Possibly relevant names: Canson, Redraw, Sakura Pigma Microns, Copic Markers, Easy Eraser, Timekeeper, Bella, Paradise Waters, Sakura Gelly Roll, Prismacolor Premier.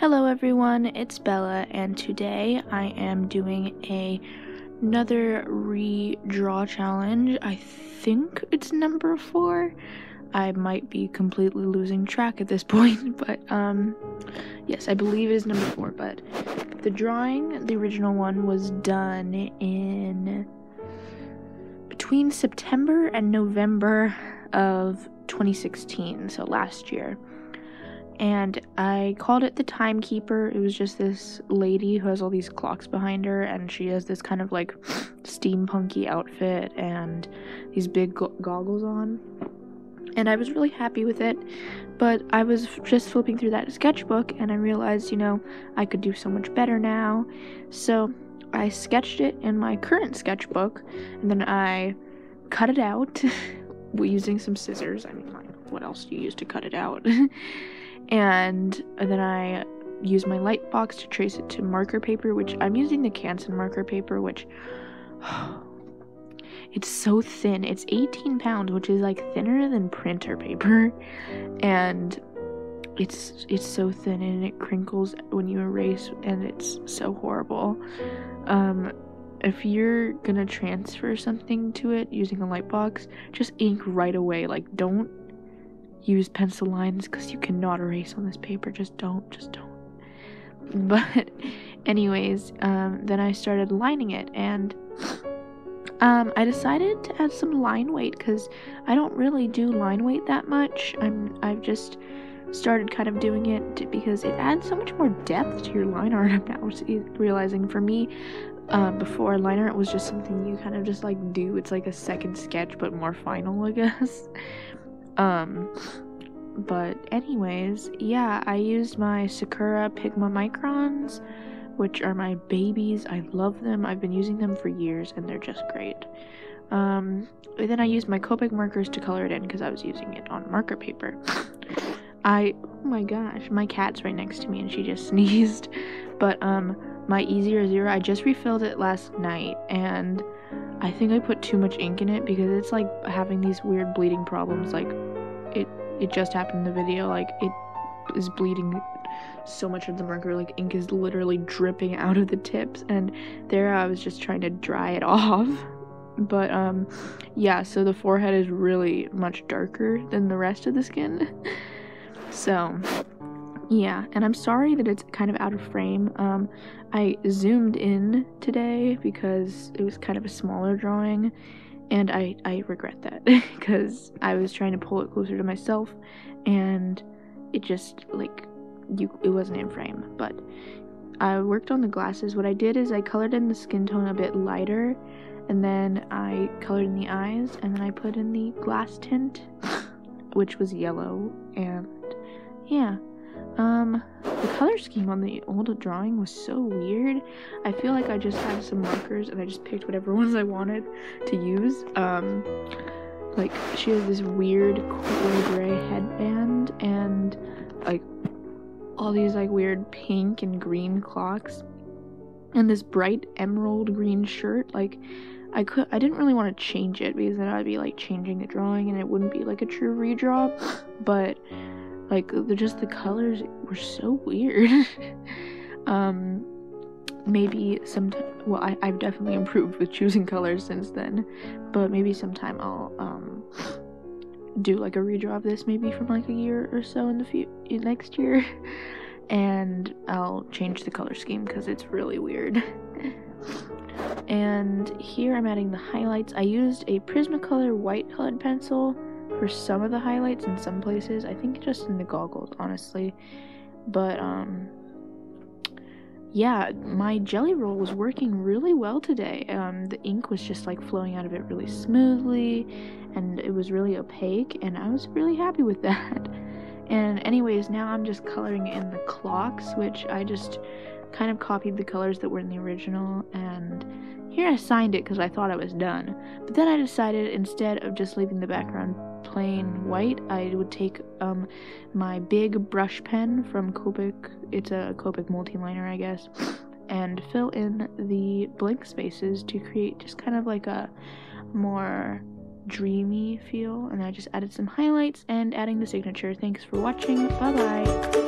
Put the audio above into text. Hello everyone, it's Bella, and today I am doing another redraw challenge. I think it's number 4. I might be completely losing track at this point, but yes, I believe it is number 4, but the drawing, the original one, was done in between September and November of 2016, so last year. And I called it the Timekeeper. It was just this lady who has all these clocks behind her, and she has this kind of like steampunky outfit and these big goggles on. And I was really happy with it, but I was just flipping through that sketchbook and I realized, you know, I could do so much better now. So I sketched it in my current sketchbook, and then I cut it out using some scissors. I mean, like, what else do you use to cut it out? And then I use my light box to trace it to marker paper, which I'm using the Canson marker paper, which it's so thin. It's 18 pounds, which is like thinner than printer paper, and it's so thin and it crinkles when you erase, and it's so horrible. If you're gonna transfer something to it using a light box, just ink right away. Like, don't use pencil lines because you cannot erase on this paper. Just don't. But anyways, then I started lining it, and I decided to add some line weight because I don't really do line weight that much. I've just started kind of doing it because it adds so much more depth to your line art. I'm now realizing, for me, before, line art was just something you kind of just like do. It's like a second sketch but more final, I guess. But anyways, yeah, I used my Sakura Pigma Microns, which are my babies. I love them. I've been using them for years, and they're just great. And then I used my Copic markers to color it in because I was using it on marker paper. Oh my gosh, my cat's right next to me, and she just sneezed. But, my Easy Eraser, I just refilled it last night, and I think I put too much ink in it because it's like having these weird bleeding problems. Like, it just happened in the video. Like, it is bleeding so much of the marker. Like, ink is literally dripping out of the tips, and there I was just trying to dry it off. But yeah, so the forehead is really much darker than the rest of the skin. So yeah, and I'm sorry that it's kind of out of frame. I zoomed in today because it was kind of a smaller drawing, and I regret that because I was trying to pull it closer to myself, and it just, like, it wasn't in frame. But I worked on the glasses. What I did is I colored in the skin tone a bit lighter, and then I colored in the eyes, and then I put in the glass tint, which was yellow, and yeah. The color scheme on the old drawing was so weird. I feel like I just had some markers and I just picked whatever ones I wanted to use. Like, she has this weird cool gray headband and like all these like weird pink and green clocks and this bright emerald green shirt. Like, I didn't really want to change it because then I'd be like changing the drawing and it wouldn't be like a true redraw, but like, just the colors were so weird. Maybe sometime, well, I've definitely improved with choosing colors since then, but maybe sometime I'll, do, like, a redraw of this maybe from, like, a year or so in next year, and I'll change the color scheme because it's really weird. And here I'm adding the highlights. I used a Prismacolor white colored pencil for some of the highlights in some places. I think just in the goggles, honestly. But yeah, my Gelly Roll was working really well today. The ink was just like flowing out of it really smoothly, and it was really opaque, and I was really happy with that. And anyways, now I'm just coloring in the clocks, which I just kind of copied the colors that were in the original, and here I signed it because I thought I was done. But then I decided, instead of just leaving the background plain white, I would take my big brush pen from Copic, it's a Copic multi-liner, I guess, and fill in the blank spaces to create just kind of like a more dreamy feel. And I just added some highlights and adding the signature. Thanks for watching. Bye bye.